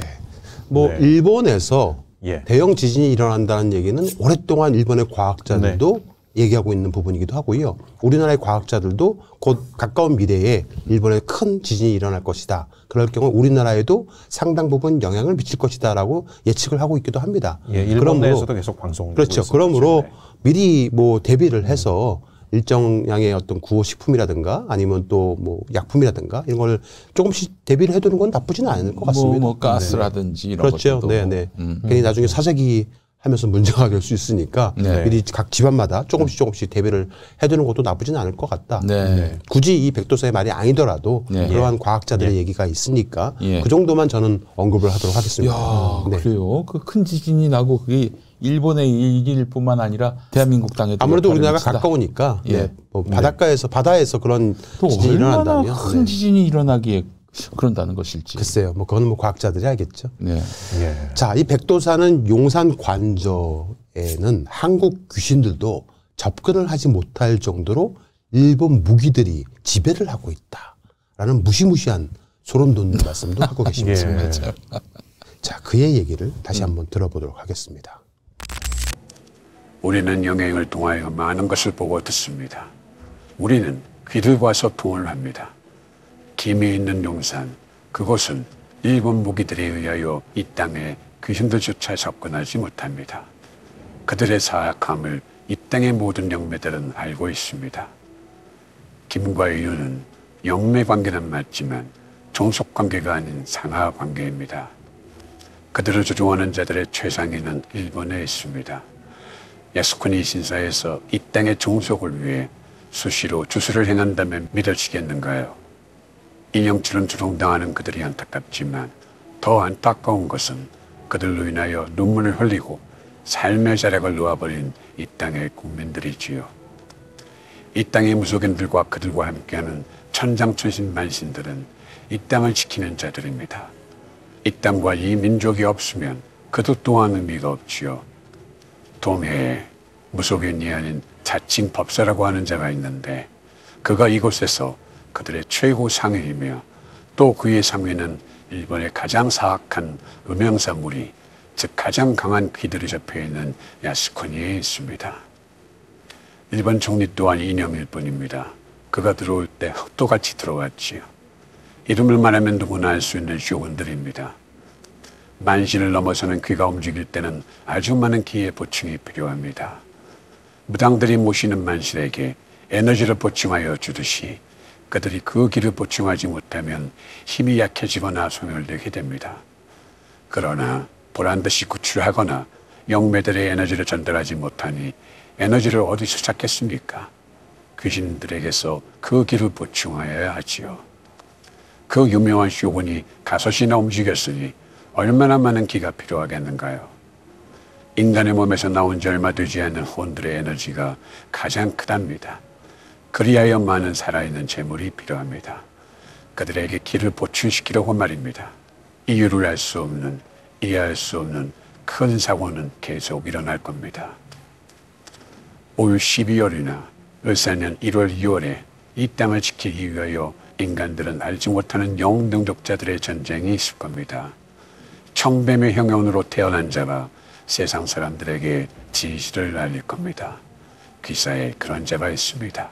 뭐 네. 일본에서 예. 대형 지진이 일어난다는 얘기는 오랫동안 일본의 과학자들도 네. 얘기하고 있는 부분이기도 하고요. 우리나라의 과학자들도 곧 가까운 미래에 일본에 큰 지진이 일어날 것이다. 그럴 경우 우리나라에도 상당 부분 영향을 미칠 것이다라고 예측을 하고 있기도 합니다. 예, 일본 내에서도 계속 방송을 그렇죠. 그러므로 미리 뭐 대비를 해서 일정 양의 어떤 구호식품이라든가 아니면 또 뭐 약품이라든가 이런 걸 조금씩 대비를 해두는 건 나쁘지는 않을 것 같습니다. 뭐 가스라든지 이런 그렇죠. 것도. 네네. 괜히 나중에 사재기 하면서 문제가 될 수 있으니까 네. 미리 각 집안마다 조금씩 대비를 해두는 것도 나쁘지는 않을 것 같다. 네. 네. 굳이 이 백도사의 말이 아니더라도 네. 그러한 과학자들의 네. 얘기가 있으니까 네. 그 정도만 저는 언급을 하도록 하겠습니다. 이야, 네. 그래요? 그 큰 지진이 나고 그게 일본의 일일뿐만 아니라 대한민국 땅에도 아무래도 우리나라가 미치다. 가까우니까 예. 네. 뭐 바다에서 그런 지진이 일어난다면 큰 지진이 일어나기에 그런다는 것일지 글쎄요. 뭐 그건 뭐 과학자들이 알겠죠. 네. 예. 자, 이 백도사는 용산 관저에는 한국 귀신들도 접근을 하지 못할 정도로 일본 무기들이 지배를 하고 있다라는 무시무시한 소름 돋는 말씀도 하고 계십니다. 예. 자, 그의 얘기를 다시 한번 들어보도록 하겠습니다. 우리는 영행을 통하여 많은 것을 보고 듣습니다. 우리는 귀를 봐서 통을 합니다. 김이 있는 용산, 그곳은 일본 무기들에 의하여 이 땅에 귀신들조차 접근하지 못합니다. 그들의 사악함을 이 땅의 모든 영매들은 알고 있습니다. 김과 유는 영매 관계는 맞지만 종속 관계가 아닌 상하 관계입니다. 그들을 조종하는 자들의 최상위는 일본에 있습니다. 야스쿠니 신사에서 이 땅의 종속을 위해 수시로 주술을 행한다면 믿어지겠는가요? 인형처럼 조롱당하는 그들이 안타깝지만 더 안타까운 것은 그들로 인하여 눈물을 흘리고 삶의 자락을 놓아버린 이 땅의 국민들이지요. 이 땅의 무속인들과 그들과 함께하는 천장천신 만신들은 이 땅을 지키는 자들입니다. 이 땅과 이 민족이 없으면 그도 또한 의미가 없지요. 동해에 무속인이 아닌 자칭 법사라고 하는 자가 있는데 그가 이곳에서 그들의 최고 상위이며 또 그의 상위는 일본의 가장 사악한 음영사물이 즉 가장 강한 귀들이 접혀있는 야스쿠니에 있습니다. 일본 총리 또한 이념일 뿐입니다. 그가 들어올 때 흑도같이 들어왔지요. 이름을 말하면 누구나 알 수 있는 쇼군들입니다. 만신을 넘어서는 귀가 움직일 때는 아주 많은 귀의 보충이 필요합니다. 무당들이 모시는 만신에게 에너지를 보충하여 주듯이 그들이 그 귀를 보충하지 못하면 힘이 약해지거나 소멸되게 됩니다. 그러나 보란듯이 구출하거나 영매들의 에너지를 전달하지 못하니 에너지를 어디서 찾겠습니까? 귀신들에게서 그 귀를 보충하여야 하지요. 그 유명한 쇼군이 다섯이나 움직였으니 얼마나 많은 기가 필요하겠는가요? 인간의 몸에서 나온 지 얼마 되지 않는 혼들의 에너지가 가장 크답니다. 그리하여 많은 살아있는 재물이 필요합니다. 그들에게 기를 보충시키려고 말입니다. 이유를 알 수 없는, 이해할 수 없는 큰 사고는 계속 일어날 겁니다. 올 12월이나 을사년 1월, 2월에 이 땅을 지키기 위하여 인간들은 알지 못하는 영능력자들의 전쟁이 있을 겁니다. 청뱀의 형용으로 태어난 자가 세상 사람들에게 진실을 알릴 겁니다. 기사에 그런 자가 있습니다.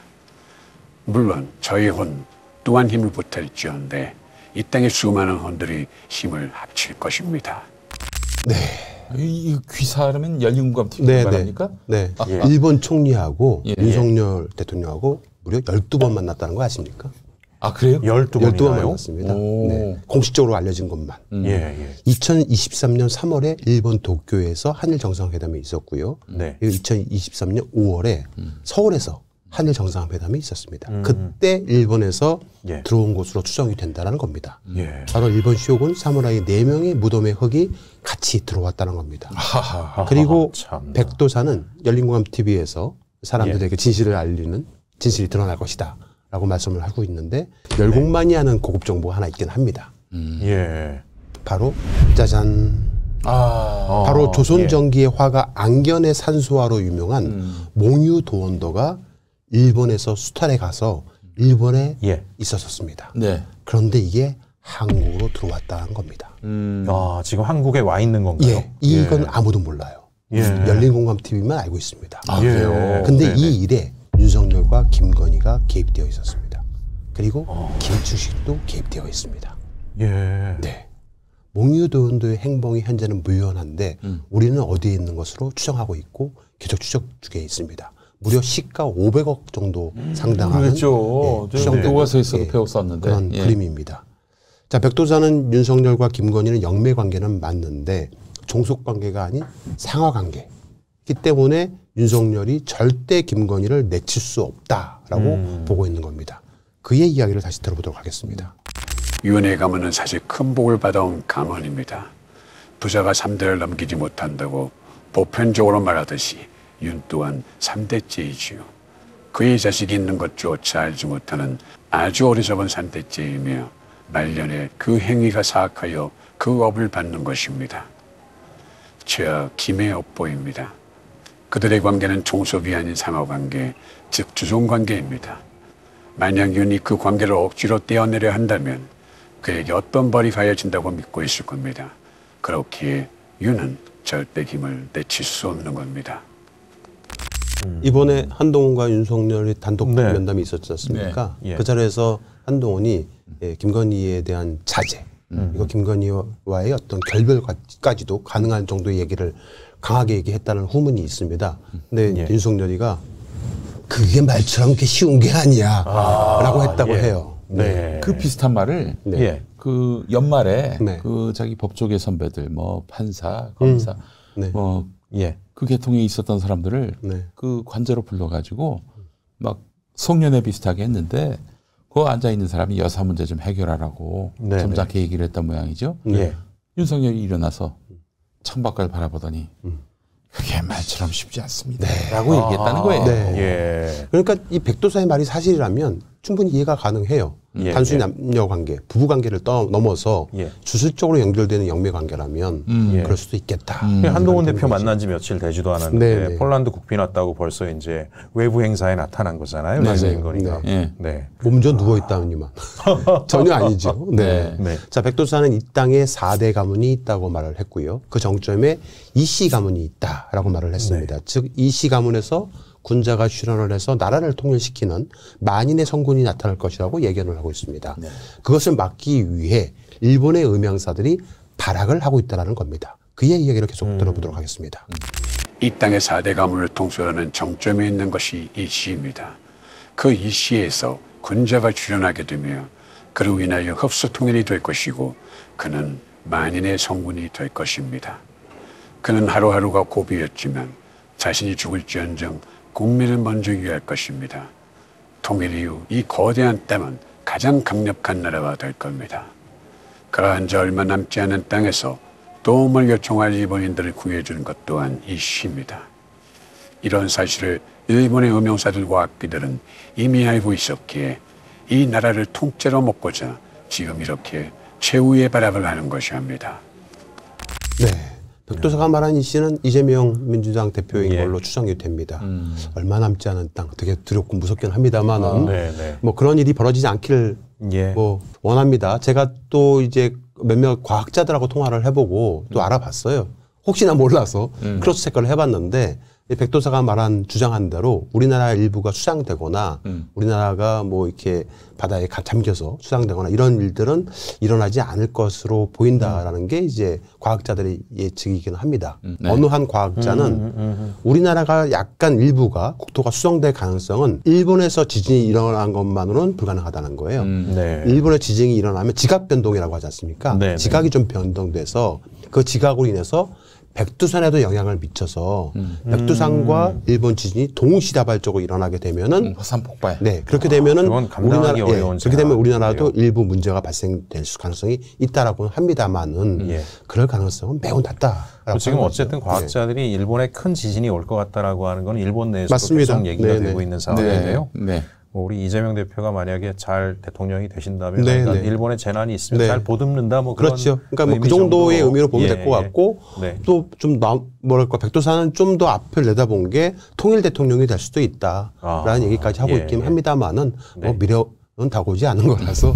물론 저희 혼 또한 힘을 보탤지언데 이 땅의 수많은 혼들이 힘을 합칠 것입니다. 네. 이 귀사라면 열린공감 TV 말합니까? 네. 아, 예. 일본 총리하고 예. 윤석열 대통령하고 무려 12번 만났다는 거 아십니까? 아, 그래요? 12번 만났습니다. 네, 공식적으로 알려진 것만. 예. 2023년 3월에 일본 도쿄에서 한일 정상회담이 있었고요. 네. 그리고 2023년 5월에 서울에서 한일 정상회담이 있었습니다. 그때 일본에서 예. 들어온 것으로 추정이 된다는 겁니다. 예. 바로 일본 쇼군 사무라이 4명의 무덤의 흙이 같이 들어왔다는 겁니다. 하하하하. 그리고 참나. 백도사는 열린공감 TV에서 사람들에게 예. 진실을 알리는 진실이 드러날 것이다 라고 말씀을 하고 있는데 열공만이 네. 하는 고급 정보가 하나 있긴 합니다. 예. 바로 짜잔. 아, 바로 조선전기의 예. 화가 안견의 산수화로 유명한 몽유 도원도가 일본에서 수탈에 가서 일본에 예. 있었었습니다. 네. 그런데 이게 한국으로 들어왔다는 겁니다. 아, 지금 한국에 와 있는 건가요? 예. 이건 예. 아무도 몰라요. 예. 열린공감 TV만 알고 있습니다. 아, 그래요? 근데 네네. 이 일에 윤석열과 김건희가 개입되어 있었습니다. 그리고 김추식도 개입되어 있습니다. 예. 네. 몽유도원도의 행방이 현재는 무효한데 우리는 어디에 있는 것으로 추정하고 있고 계속 추적 중에 있습니다. 무려 시가 500억 정도 상당하는 그렇죠. 예, 추정되는 예, 그런 예. 그림입니다. 자, 백도사는 윤석열과 김건희는 영매 관계는 맞는데 종속 관계가 아닌 상하 관계이기 때문에 윤석열이 절대 김건희를 내칠 수 없다라고 보고 있는 겁니다. 그의 이야기를 다시 들어보도록 하겠습니다. 유은혜 가문은 사실 큰 복을 받아온 가문입니다. 부자가 3대를 넘기지 못한다고 보편적으로 말하듯이 윤 또한 3대째이지요. 그의 자식이 있는 것조차 알지 못하는 아주 어리석은 3대째이며 말년에 그 행위가 사악하여 그 업을 받는 것입니다. 최하 김의 업보입니다. 그들의 관계는 종속이 아닌 상하관계, 즉 주종관계입니다. 만약 윤이 그 관계를 억지로 떼어내려 한다면 그에게 어떤 벌이 가해진다고 믿고 있을 겁니다. 그렇기에 유는 절대 힘을 내칠 수 없는 겁니다. 이번에 한동훈과 윤석열이 단독 네. 면담이 있었지 않습니까? 네. 예. 그 자리에서 한동훈이 김건희에 대한 자제, 이거 김건희와의 어떤 결별까지도 가능한 정도의 얘기를 강하게 얘기했다는 후문이 있습니다. 근데 예. 윤석열이가 그게 말처럼 그렇게 쉬운 게 아니야 라고 했다고 예. 해요. 네. 네. 그 비슷한 말을 네. 예. 그 연말에 네. 그 자기 법조계 선배들 뭐 판사, 검사 네. 뭐 예. 그 계통에 있었던 사람들을 네. 그 관저로 불러가지고 막 송년회 비슷하게 했는데 그 앉아있는 사람이 여사 문제 좀 해결하라고 네네. 점잖게 얘기를 했던 모양이죠. 네. 윤석열이 일어나서 창밖을 바라보더니 그게 말처럼 쉽지 않습니다. 네. 라고 얘기했다는 거예요. 네. 예. 그러니까 이 백도사의 말이 사실이라면 충분히 이해가 가능해요. 예. 단순히 남녀관계, 부부관계를 넘어서 예. 주술적으로 연결되는 영매관계라면 그럴 수도 있겠다. 한동훈 대표 만난 지 며칠 되지도 않았는데 네네. 폴란드 국빈 왔다고 벌써 이제 외부 행사에 나타난 거잖아요. 김건희가. 네. 네. 몸전 누워있다니만. 전혀 아니죠. 네. 네. 네. 자, 백도사는 이 땅에 4대 가문이 있다고 말을 했고요. 그 정점에 이씨 가문이 있다라고 말을 했습니다. 네. 즉 이씨 가문에서 군자가 출현을 해서 나라를 통일시키는 만인의 성군이 나타날 것이라고 예견을 하고 있습니다. 네. 그것을 막기 위해 일본의 음양사들이 발악을 하고 있다는 겁니다. 그의 이야기를 계속 들어보도록 하겠습니다. 이 땅의 4대 가문을 통솔하는 정점에 있는 것이 이씨입니다. 그 이씨에서 군자가 출현하게 되며 그로 인하여 흡수통일이 될 것이고 그는 만인의 성군이 될 것입니다. 그는 하루하루가 고비였지만 자신이 죽을지언정 국민을 먼저 위할 것입니다. 통일 이후 이 거대한 땅은 가장 강력한 나라가 될 겁니다. 그러한 지 얼마 남지 않은 땅에서 도움을 요청할 일본인들을 구해준 것 또한 이씨입니다. 이런 사실을 일본의 음용사들과 악귀들은 이미 알고 있었기에 이 나라를 통째로 먹고자 지금 이렇게 최후의 발악을 하는 것이옵니다. 네. 백도사가 말한 이 씨는 이재명 민주당 대표인 예. 걸로 추정이 됩니다. 얼마 남지 않은 땅, 되게 두렵고 무섭긴 합니다만은 뭐 그런 일이 벌어지지 않기를 예. 뭐 원합니다. 제가 또 이제 몇몇 과학자들하고 통화를 해보고 또 알아봤어요. 혹시나 몰라서 크로스 체크를 해봤는데 백도사가 주장한 대로 우리나라 일부가 수상되거나 우리나라가 뭐 이렇게 바다에 잠겨서 수상되거나 이런 일들은 일어나지 않을 것으로 보인다라는 게 이제 과학자들의 예측이긴 합니다. 네. 어느 한 과학자는 우리나라가 약간 일부가 국토가 수정될 가능성은 일본에서 지진이 일어난 것만으로는 불가능하다는 거예요. 네. 일본의 지진이 일어나면 지각 변동이라고 하지 않습니까? 네. 지각이 좀 변동돼서 그 지각으로 인해서 백두산에도 영향을 미쳐서 백두산과 일본 지진이 동시다발적으로 일어나게 되면은 화산 폭발. 네, 그렇게 되면은 우리나라도 일부 문제가 발생될 가능성이 있다라고 합니다만은 그럴 가능성은 매우 낮다라고. 지금 어쨌든 과학자들이 네. 일본에 큰 지진이 올 것 같다라고 하는 건 일본 내에서 계속 얘기가 네네. 되고 있는 상황인데요. 네. 네. 우리 이재명 대표가 만약에 잘 대통령이 되신다면 그러니까 일본에 재난이 있으면 잘 보듬는다 뭐 그런 그렇죠. 그러니까 뭐 그 정도의 의미로 보면 될 것 같고 또 좀 뭐랄까 백도사는 좀 더 앞을 내다본 게 통일 대통령이 될 수도 있다라는 얘기까지 하고 있긴 합니다만은 뭐 미래는 다고지 않은 거라서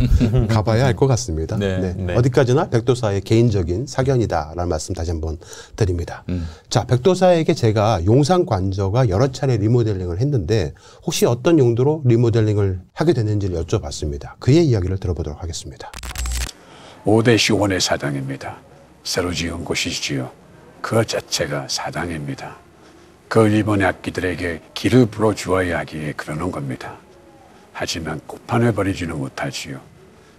가봐야 알 것 같습니다. 네. 네. 네. 어디까지나 백도사의 개인적인 사견이다라는 말씀 다시 한번 드립니다. 자, 백도사에게 제가 용산관저가 여러 차례 리모델링을 했는데 혹시 어떤 용도로 리모델링을 하게 됐는지를 여쭤봤습니다. 그의 이야기를 들어보도록 하겠습니다. 5-1의 사당입니다. 새로 지은 곳이지요. 그 자체가 사당입니다. 그 일본의 악기들에게 길을 불어주어야 하기에 그러는 겁니다. 하지만 꽃판을 버리지는 못하지요.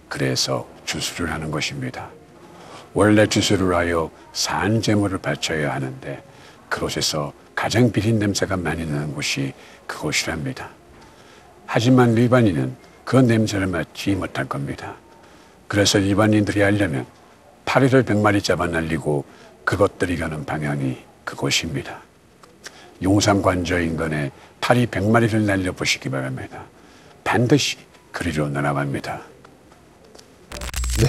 그래서 주수를 하는 것입니다. 원래 주수를 하여 산 재물을 바쳐야 하는데 그곳에서 가장 비린 냄새가 많이 나는 곳이 그곳이랍니다. 하지만 일반인은 그 냄새를 맡지 못할 겁니다. 그래서 일반인들이 하려면 파리를 100마리 잡아 날리고 그것들이 가는 방향이 그곳입니다. 용산관저 인근에 파리 100마리를 날려보시기 바랍니다. 반드시 그리로 날아갑니다. 네.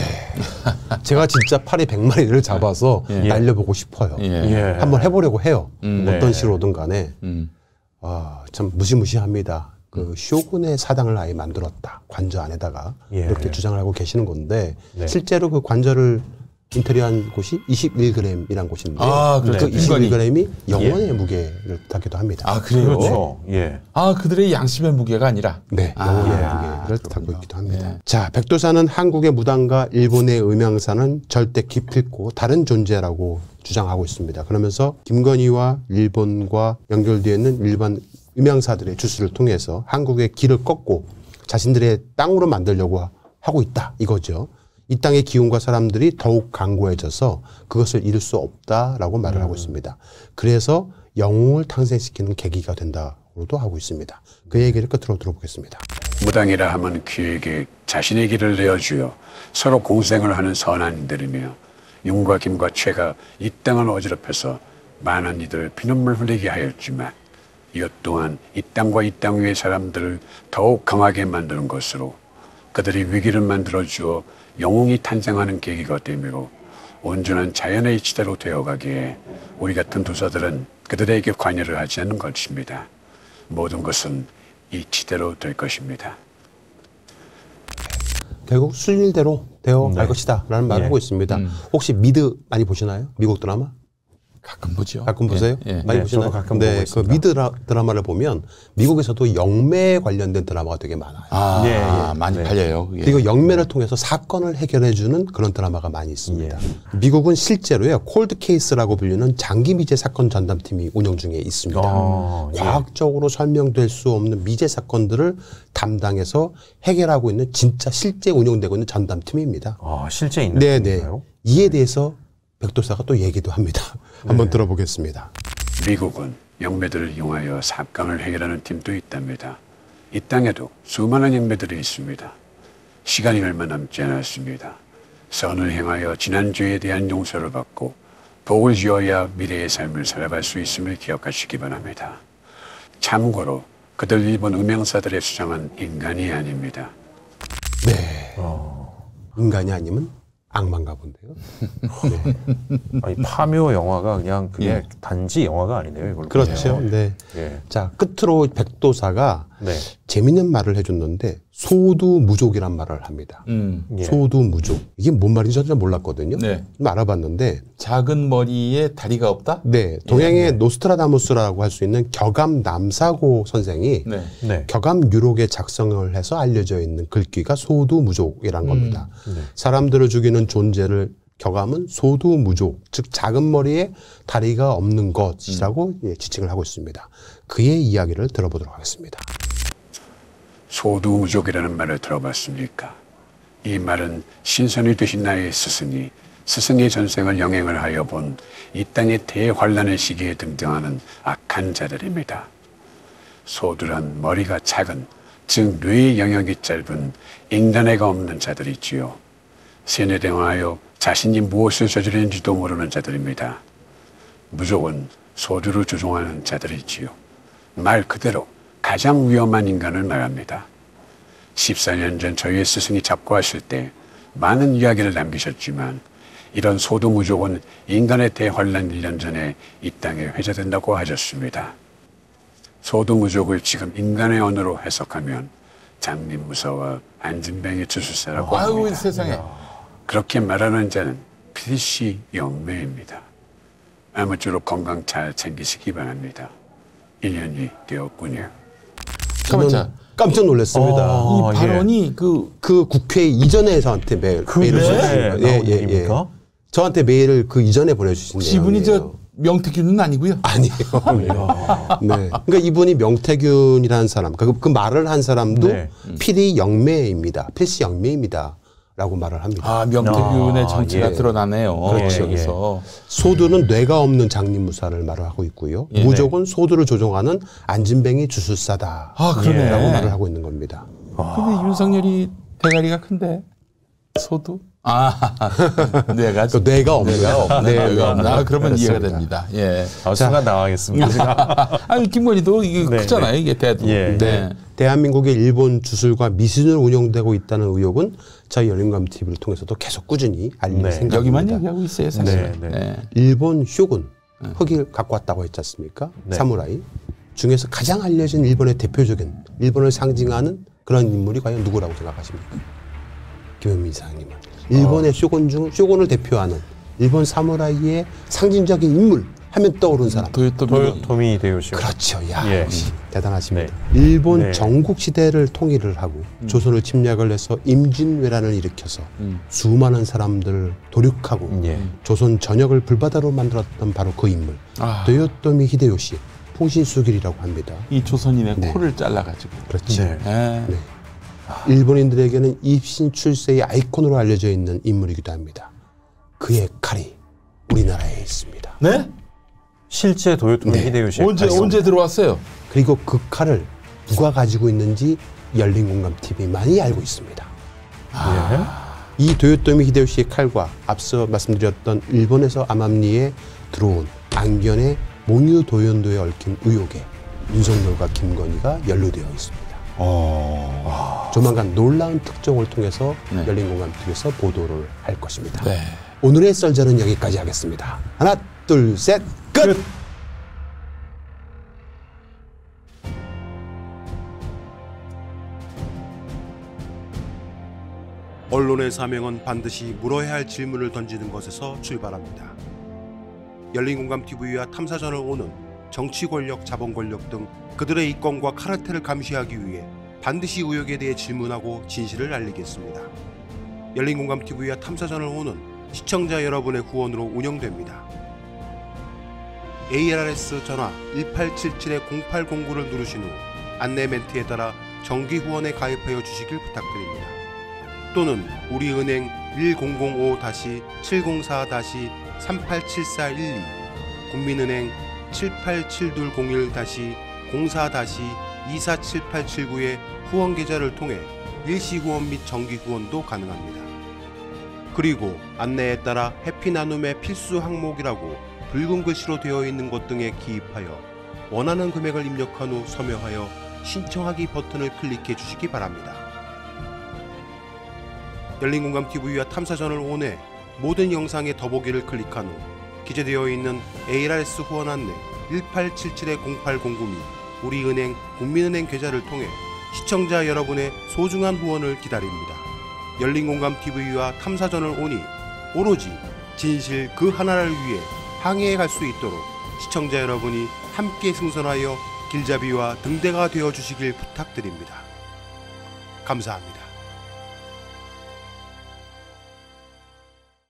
제가 진짜 파리 100마리를 잡아서 날려보고 싶어요. 한번 해보려고 해요. 어떤 식으로든 간에. 아, 참 무시무시합니다. 그 쇼군의 사당을 아예 만들었다. 관저 안에다가. 이렇게 주장을 하고 계시는 건데 실제로 그 관저를 인터뷰한 곳이 21g이란 곳인데 그 21g이 영원의 무게를 닿기도 합니다. 아 그래요? 그렇죠. 예. 아 그들의 양심의 무게가 아니라 네 영원의 무게를 닿고 있기도 합니다. 예. 자 백두산은 한국의 무당과 일본의 음양산은 절대 기필코 다른 존재라고 주장하고 있습니다. 그러면서 김건희와 일본과 연결되어 있는 일반 음양사들의 주술을 통해서 한국의 길을 꺾고 자신들의 땅으로 만들려고 하고 있다 이거죠. 이 땅의 기운과 사람들이 더욱 강고해져서 그것을 잃을 수 없다라고 말을 하고 있습니다. 그래서 영웅을 탄생시키는 계기가 된다고도 하고 있습니다. 그 얘기를 끝으로 들어보겠습니다. 무당이라 하면 귀에게 자신의 길을 내어주어 서로 공생을 하는 선한 이들이며 용과 김과 최가 이 땅을 어지럽혀서 많은 이들 피눈물 흘리게 하였지만 이것 또한 이 땅과 이 땅 위의 사람들을 더욱 강하게 만드는 것으로 그들이 위기를 만들어주어 영웅이 탄생하는 계기가 되므로 온전한 자연의 지대로 되어가기에 우리 같은 도사들은 그들에게 관여를 하지 않는 것입니다. 모든 것은 이 지대로 될 것입니다. 결국 순리대로 되어갈 것이다 라는 말을 하고 있습니다. 혹시 미드 많이 보시나요? 미국 드라마? 가끔 보죠. 가끔 보세요? 많이 보시나요? 가끔 보고 있습니다. 그 미드 드라마를 보면 미국에서도 영매에 관련된 드라마가 되게 많아요. 많이 팔려요. 그리고 영매를 통해서 사건을 해결해주는 그런 드라마가 많이 있습니다. 미국은 실제로요 콜드 케이스라고 불리는 장기 미제 사건 전담팀이 운영 중에 있습니다. 과학적으로 설명될 수 없는 미제 사건들을 담당해서 해결하고 있는 진짜 실제 운영되고 있는 전담팀입니다. 실제 있는 건가요? 이에 대해서 백도사가 또 얘기도 합니다. 한번 들어보겠습니다. 미국은 영매들을 이용하여 사건을 해결하는 팀도 있답니다. 이 땅에도 수많은 영매들이 있습니다. 시간이 얼마 남지 않았습니다. 선을 행하여 지난주에 대한 용서를 받고 복을 지어야 미래의 삶을 살아갈 수 있음을 기억하시기 바랍니다. 참고로 그들 일본 음양사들의 수장은 인간이 아닙니다. 네. 인간이 아니면? 악마인가 본데요. 아니, 파묘 영화가 그냥 그게 단지 영화가 아니네요. 이걸 그렇죠. 네. 자 끝으로 백도사가 재밌는 말을 해줬는데 소두무족이란 말을 합니다. 소두무족 이게 뭔 말인지 저는 잘 몰랐거든요. 좀 알아봤는데 작은 머리에 다리가 없다? 네. 동양의 노스트라다무스라고 할 수 있는 격암 남사고 선생이 격암 유록에 작성을 해서 알려져 있는 글귀가 소두무족이란 겁니다. 사람들을 죽이는 존재를 격암은 소두무족, 즉 작은 머리에 다리가 없는 것이라고 지칭을 하고 있습니다. 그의 이야기를 들어보도록 하겠습니다. 소두무족이라는 말을 들어봤습니까? 이 말은 신선이 되신 나의 스승이 스승의 전생을 영행을 하여 본 이 땅의 대환란의 시기에 등장하는 악한 자들입니다. 소두란 머리가 작은, 즉 뇌의 영역이 짧은 인간애가 없는 자들이지요. 세뇌당하여 자신이 무엇을 저지르는지도 모르는 자들입니다. 무족은 소두를 조종하는 자들이지요. 말 그대로 가장 위험한 인간을 말합니다. 14년 전 저희의 스승이 잡고하실 때 많은 이야기를 남기셨지만 이런 소두무족은 인간의 대환란 1년 전에 이 땅에 회자된다고 하셨습니다. 소두무족을 지금 인간의 언어로 해석하면 장님무사와 안진뱅이 주술사라고 합니다. 세상에. 그렇게 말하는 자는 필시 영매입니다. 아무쪼록 건강 잘 챙기시기 바랍니다. 1년이 되었군요. 저는 깜짝 놀랐습니다. 이 발언이 그 국회 이전에 저한테 메일을 보내주신 저한테 메일을 그 이전에 보내주신 분이 저 명태균은 아니고요. 아니에요. 네. 그러니까 이분이 명태균이라는 사람, 그 말을 한 사람도 필시 영매입니다. 필시 영매입니다. 라고 말을 합니다. 명태균의 정체가 드러나네요. 그렇죠. 그래서 소두는 뇌가 없는 장림무사를 말을 하고 있고요. 무족은 소두를 조종하는 안진뱅이 주술사다. 라고 말을 하고 있는 겁니다. 근데 윤석열이 대가리가 큰데 소두? 뇌가 없네요. 뇌가 없나? 그러면 이해가 됩니다. 순간 나와야겠습니다. 아니 김건희도 이게 크잖아요. 이게 대도. 대한민국의 일본 주술과 미신을 운영되고 있다는 의혹은 저희 열린공감 TV를 통해서도 계속 꾸준히 알리는 생각입니다. 여기만 얘기하고 있어요, 사실은. 일본 쇼군, 흑일 갖고 왔다고 했지 않습니까? 사무라이 중에서 가장 알려진 일본의 대표적인, 일본을 상징하는 그런 인물이 과연 누구라고 생각하십니까? 김용민 이사장님은. 일본의 쇼군 중 쇼군을 대표하는 일본 사무라이의 상징적인 인물 하면 떠오른 사람. 도요토미 히데요시. 그렇죠. 야, 예. 대단하십니다. 네. 일본 네. 전국 시대를 통일을 하고 조선을 침략을 해서 임진왜란을 일으켜서 수많은 사람들을 도륙하고 조선 전역을 불바다로 만들었던 바로 그 인물. 아. 도요토미 히데요시. 풍신수길이라고 합니다. 이 조선인의 네. 코를 잘라가지고. 그렇죠. 네. 네. 아. 일본인들에게는 입신 출세의 아이콘으로 알려져 있는 인물이기도 합니다. 그의 칼이 우리나라에 있습니다. 네? 실제 도요토미 네. 히데요시 언제 들어왔어요? 그리고 그 칼을 누가 가지고 있는지 열린공감 TV 많이 알고 있습니다. 아. 네. 이 도요토미 히데요시의 칼과 앞서 말씀드렸던 일본에서 암암리에 들어온 안견의 몽유 도연도에 얽힌 의혹에 윤석열과 김건희가 연루되어 있습니다. 조만간 놀라운 특종을 통해서 네. 열린공감 TV에서 보도를 할 것입니다. 네. 오늘의 썰전은 여기까지 하겠습니다. 하나, 둘, 셋, 끝! 언론의 사명은 반드시 물어야 할 질문을 던지는 것에서 출발합니다. 열린공감TV와 탐사전을 오는 정치 권력, 자본 권력 등 그들의 이권과 카르텔을 감시하기 위해 반드시 의혹에 대해 질문하고 진실을 알리겠습니다. 열린공감TV와 탐사전을 오는 시청자 여러분의 후원으로 운영됩니다. ARS 전화 1877-0809를 누르신 후 안내 멘트에 따라 정기 후원에 가입하여 주시길 부탁드립니다. 또는 우리은행 1055-704-387412 국민은행 787201-04-247879의 후원 계좌를 통해 일시 후원 및 정기 후원도 가능합니다. 그리고 안내에 따라 해피 나눔의 필수 항목이라고 붉은 글씨로 되어 있는 것 등에 기입하여 원하는 금액을 입력한 후 서명하여 신청하기 버튼을 클릭해 주시기 바랍니다. 열린공감TV와 탐사전을 온해 모든 영상의 더보기를 클릭한 후 기재되어 있는 ARS 후원 안내 1877-0809 및 우리은행, 국민은행 계좌를 통해 시청자 여러분의 소중한 후원을 기다립니다. 열린공감TV와 탐사전을 오니 오로지 진실 그 하나를 위해 항해해 갈 수 있도록 시청자 여러분이 함께 승선하여 길잡이와 등대가 되어 주시길 부탁드립니다. 감사합니다.